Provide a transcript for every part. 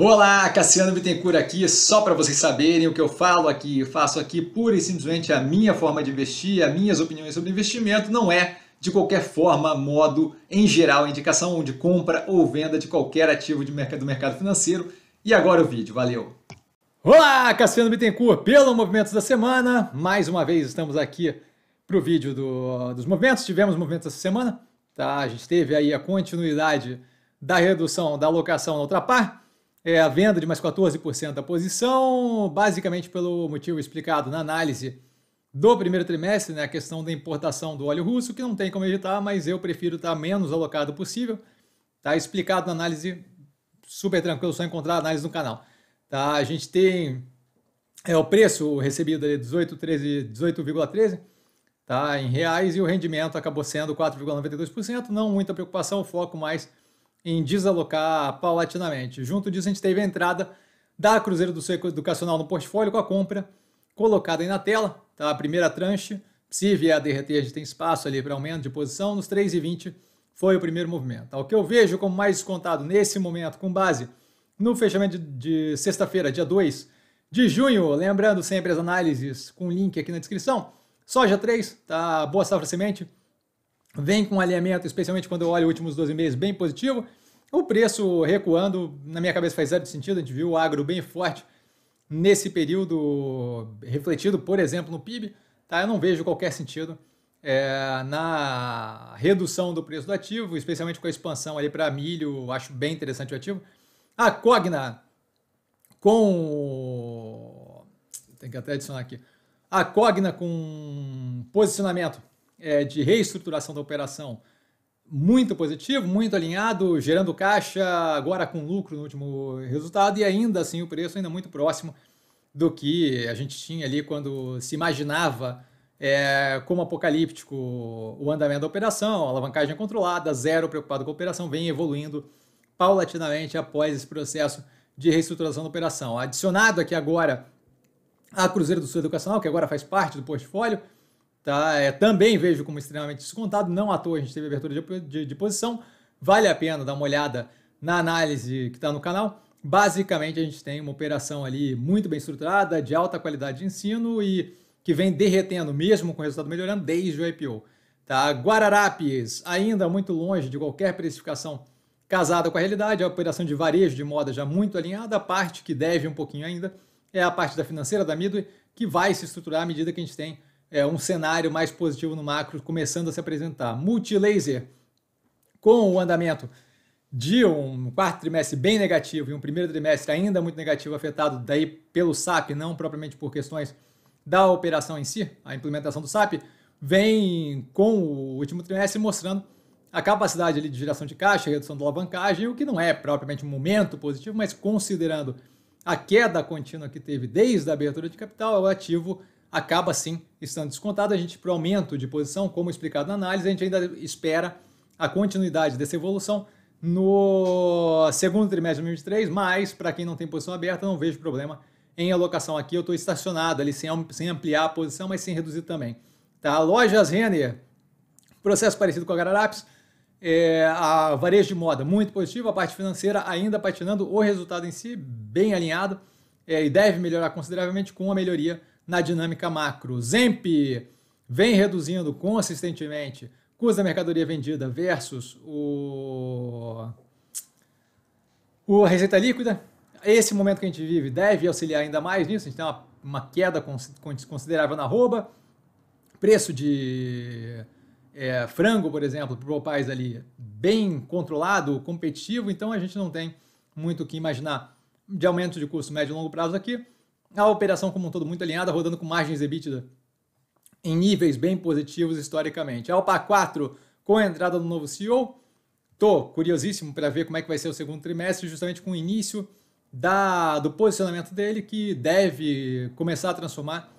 Olá, Cassiano Bittencourt aqui, só para vocês saberem o que eu falo aqui, eu faço aqui pura e simplesmente a minha forma de investir, as minhas opiniões sobre investimento, não é de qualquer forma, modo, em geral, indicação de compra ou venda de qualquer ativo de mercado, do mercado financeiro. E agora o vídeo, valeu! Olá, Cassiano Bittencourt, pelo Movimentos da Semana, mais uma vez estamos aqui para o vídeo dos movimentos, tivemos movimentos essa semana, tá? A gente teve aí a continuidade da redução da alocação na Ultrapar, a venda de mais 14% da posição, basicamente pelo motivo explicado na análise do primeiro trimestre, né, a questão da importação do óleo russo, que não tem como evitar, mas eu prefiro estar menos alocado possível. Tá explicado na análise, super tranquilo, só encontrar a análise no canal. Tá, a gente tem o preço recebido ali 18,13, tá, em reais, e o rendimento acabou sendo 4,92%, não muita preocupação, o foco mais em desalocar paulatinamente. Junto disso, a gente teve a entrada da Cruzeiro do Sul Educacional no portfólio com a compra colocada aí na tela, tá? A primeira tranche, se vier a derreter, a gente tem espaço ali para aumento de posição, nos 3,20 foi o primeiro movimento. Tá? O que eu vejo como mais descontado nesse momento, com base no fechamento de sexta-feira, dia 2 de junho, lembrando sempre as análises com link aqui na descrição, soja 3, tá? Boa safra semente, vem com alinhamento, especialmente quando eu olho os últimos 12 meses, bem positivo. O preço recuando, na minha cabeça faz zero de sentido, a gente viu o agro bem forte nesse período, refletido, por exemplo, no PIB. Tá? Eu não vejo qualquer sentido na redução do preço do ativo, especialmente com a expansão ali para milho, acho bem interessante o ativo. A Cogna com... tem que até adicionar aqui. A Cogna com posicionamento de reestruturação da operação muito positivo, muito alinhado, gerando caixa, agora com lucro no último resultado, e ainda assim o preço ainda muito próximo do que a gente tinha ali quando se imaginava como apocalíptico o andamento da operação, alavancagem controlada, zero preocupado com a operação, vem evoluindo paulatinamente após esse processo de reestruturação da operação. Adicionado aqui agora a Cruzeiro do Sul Educacional, que agora faz parte do portfólio, tá? Também vejo como extremamente descontado, não à toa a gente teve abertura de posição, vale a pena dar uma olhada na análise que está no canal. Basicamente a gente tem uma operação ali muito bem estruturada, de alta qualidade de ensino e que vem derretendo mesmo com o resultado melhorando desde o IPO. Tá? Guararapes ainda muito longe de qualquer precificação casada com a realidade, a operação de varejo de moda já muito alinhada, a parte que deve um pouquinho ainda é a parte da financeira da Midway, que vai se estruturar à medida que a gente tem um cenário mais positivo no macro começando a se apresentar. Multilaser, com o andamento de um quarto trimestre bem negativo e um primeiro trimestre ainda muito negativo, afetado daí pelo SAP, não propriamente por questões da operação em si, a implementação do SAP, vem com o último trimestre mostrando a capacidade ali de geração de caixa, redução da alavancagem, o que não é propriamente um momento positivo, mas considerando a queda contínua que teve desde a abertura de capital, o ativo acaba sim estando descontado. A gente, para o aumento de posição, como explicado na análise, a gente ainda espera a continuidade dessa evolução no segundo trimestre de 2023, mas para quem não tem posição aberta, não vejo problema em alocação aqui. Eu estou estacionado ali, sem ampliar a posição, mas sem reduzir também. Tá? Lojas Renner, processo parecido com a Guararapes, a varejo de moda muito positivo, a parte financeira ainda patinando, o resultado em si bem alinhado e deve melhorar consideravelmente com a melhoria na dinâmica macro. Zemp vem reduzindo consistentemente custo da mercadoria vendida versus o receita líquida. Esse momento que a gente vive deve auxiliar ainda mais nisso. A gente tem uma queda considerável na arroba. Preço de frango, por exemplo, para o país ali, bem controlado, competitivo. Então a gente não tem muito o que imaginar de aumento de custo médio e longo prazo aqui. A operação como um todo muito alinhada, rodando com margens EBITDA em níveis bem positivos historicamente. A Alpa 4 com a entrada do novo CEO. Estou curiosíssimo para ver como é que vai ser o segundo trimestre, justamente com o início do posicionamento dele, que deve começar a transformar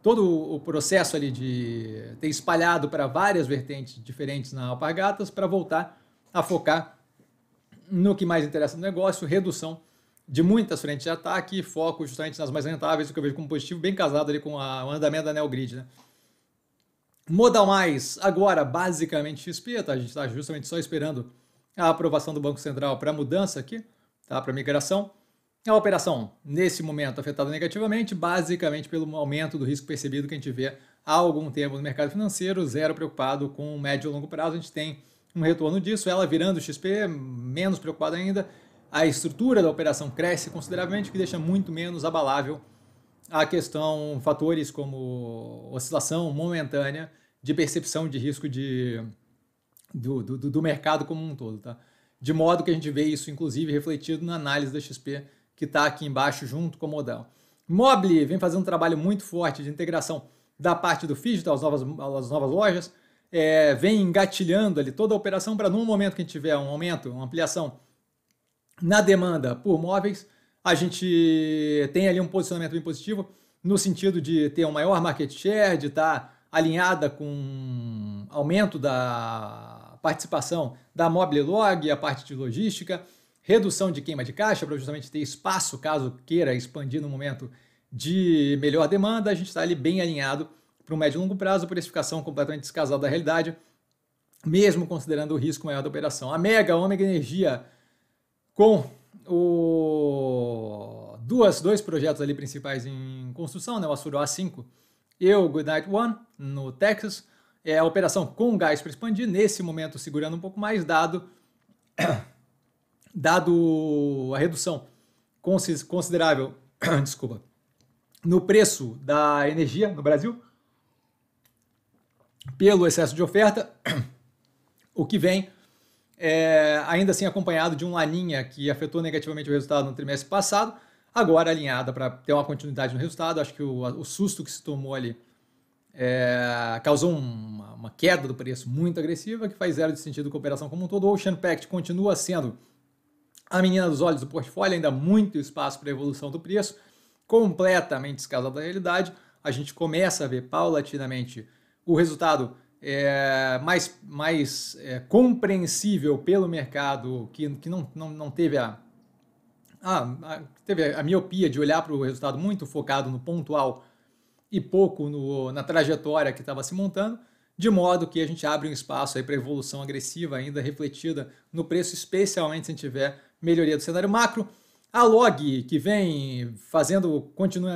todo o processo ali de ter espalhado para várias vertentes diferentes na Alpargatas para voltar a focar no que mais interessa no negócio, redução de muitas frentes de ataque e foco justamente nas mais rentáveis, o que eu vejo como positivo, bem casado ali com o andamento da Neogrid. Né? Modal Mais, agora basicamente XP, tá? A gente está justamente só esperando a aprovação do Banco Central para mudança aqui, tá? Para migração. A operação, nesse momento, afetada negativamente, basicamente pelo aumento do risco percebido que a gente vê há algum tempo no mercado financeiro, zero preocupado com o médio e longo prazo, a gente tem um retorno disso, ela virando XP, menos preocupada ainda, a estrutura da operação cresce consideravelmente, o que deixa muito menos abalável a questão, fatores como oscilação momentânea de percepção de risco do mercado como um todo, tá? De modo que a gente vê isso, inclusive, refletido na análise da XP, que está aqui embaixo, junto com o Modal. Mobly vem fazendo um trabalho muito forte de integração da parte do digital, as novas lojas, vem engatilhando ali toda a operação para, num momento que a gente tiver um aumento, uma ampliação na demanda por móveis, a gente tem ali um posicionamento bem positivo no sentido de ter um maior market share, de estar alinhada com aumento da participação da Mobile Log, a parte de logística, redução de queima de caixa para justamente ter espaço caso queira expandir no momento de melhor demanda. A gente está ali bem alinhado para um médio e longo prazo, precificação completamente descasada da realidade, mesmo considerando o risco maior da operação. Ômega Energia, com dois projetos ali principais em construção, né? O Açuruá 5 e o Goodnight One, no Texas. É a operação com gás para expandir, nesse momento segurando um pouco mais, dado a redução considerável, desculpa, no preço da energia no Brasil, pelo excesso de oferta, o que vem ainda assim acompanhado de um laninha que afetou negativamente o resultado no trimestre passado, agora alinhada para ter uma continuidade no resultado. Acho que o susto que se tomou ali causou uma queda do preço muito agressiva, que faz zero de sentido com a operação como um todo. O OceanPact continua sendo a menina dos olhos do portfólio, ainda muito espaço para a evolução do preço, completamente descasado da realidade. A gente começa a ver paulatinamente o resultado mais compreensível pelo mercado, que não teve a miopia de olhar para o resultado muito focado no pontual e pouco na trajetória que estava se montando, de modo que a gente abre um espaço aí para evolução agressiva ainda refletida no preço, especialmente se a gente tiver melhoria do cenário macro. A Log, que vem fazendo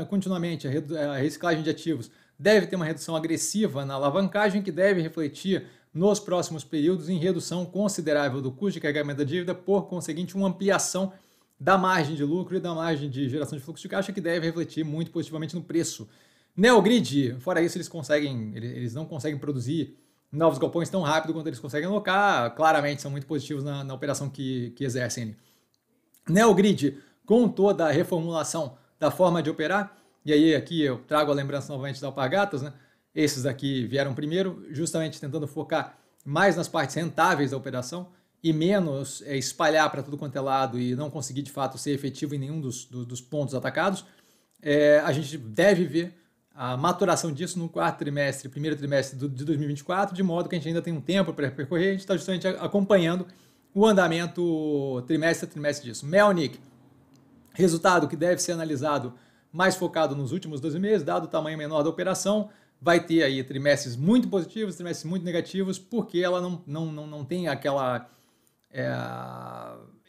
continuamente a reciclagem de ativos, deve ter uma redução agressiva na alavancagem, que deve refletir nos próximos períodos em redução considerável do custo de carregamento da dívida, por conseguinte, uma ampliação da margem de lucro e da margem de geração de fluxo de caixa, que deve refletir muito positivamente no preço. Neogrid, fora isso, eles não conseguem produzir novos galpões tão rápido quanto eles conseguem alocar, claramente são muito positivos na operação que exercem. Neogrid, com toda a reformulação da forma de operar, e aí aqui eu trago a lembrança novamente da Alpargatas, né? Esses aqui vieram primeiro, justamente tentando focar mais nas partes rentáveis da operação e menos espalhar para tudo quanto é lado e não conseguir de fato ser efetivo em nenhum dos pontos atacados. A gente deve ver a maturação disso no primeiro trimestre de 2024, de modo que a gente ainda tem um tempo para percorrer. A gente está justamente acompanhando o andamento trimestre a trimestre disso. Melnick, resultado que deve ser analisado mais focado nos últimos 12 meses, dado o tamanho menor da operação, vai ter aí trimestres muito positivos, trimestres muito negativos, porque ela não tem aquela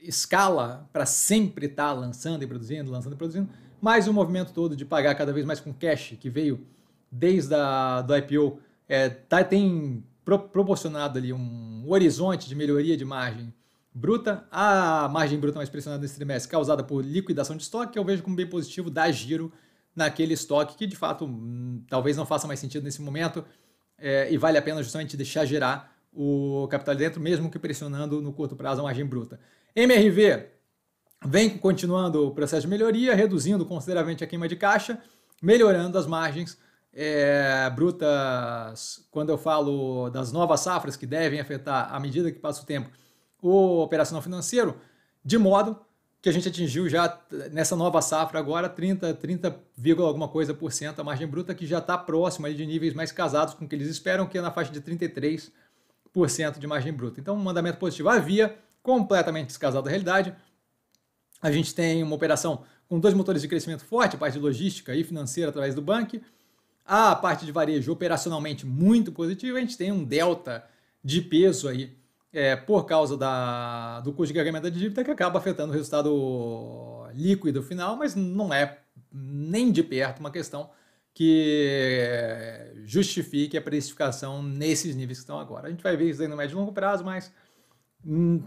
escala para sempre estar lançando e produzindo, mas o movimento todo de pagar cada vez mais com cash, que veio desde do IPO, tem proporcionado ali um horizonte de melhoria de margem bruta. A margem bruta mais pressionada nesse trimestre, causada por liquidação de estoque, eu vejo como bem positivo dar giro naquele estoque que, de fato, talvez não faça mais sentido nesse momento, e vale a pena justamente deixar girar o capital dentro, mesmo que pressionando no curto prazo a margem bruta. MRV vem continuando o processo de melhoria, reduzindo consideravelmente a queima de caixa, melhorando as margens brutas. Quando eu falo das novas safras que devem afetar, à medida que passa o tempo, o operacional financeiro, de modo que a gente atingiu já nessa nova safra agora 30,alguma coisa% a margem bruta, que já está próxima de níveis mais casados com o que eles esperam, que é na faixa de 33% de margem bruta. Então, um andamento positivo. A Via, completamente descasado da realidade. A gente tem uma operação com dois motores de crescimento forte, a parte de logística e financeira através do banco. A parte de varejo operacionalmente muito positiva, a gente tem um delta de peso aí por causa do custo de carregamento da dívida, que acaba afetando o resultado líquido final, mas não é nem de perto uma questão que justifique a precificação nesses níveis que estão agora. A gente vai ver isso aí no médio e longo prazo, mas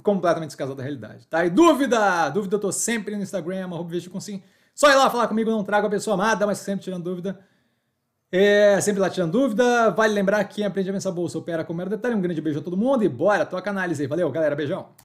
completamente descasado da realidade, tá? E dúvida? Dúvida eu tô sempre no Instagram, @investir com SIM. Só ir lá falar comigo, eu não trago a pessoa amada, mas sempre tirando dúvida. Sempre lá tirando dúvida. Vale lembrar que quem aprende a pensar bolsa opera como era detalhe. Um grande beijo a todo mundo e bora, toca a análise aí. Valeu, galera, beijão.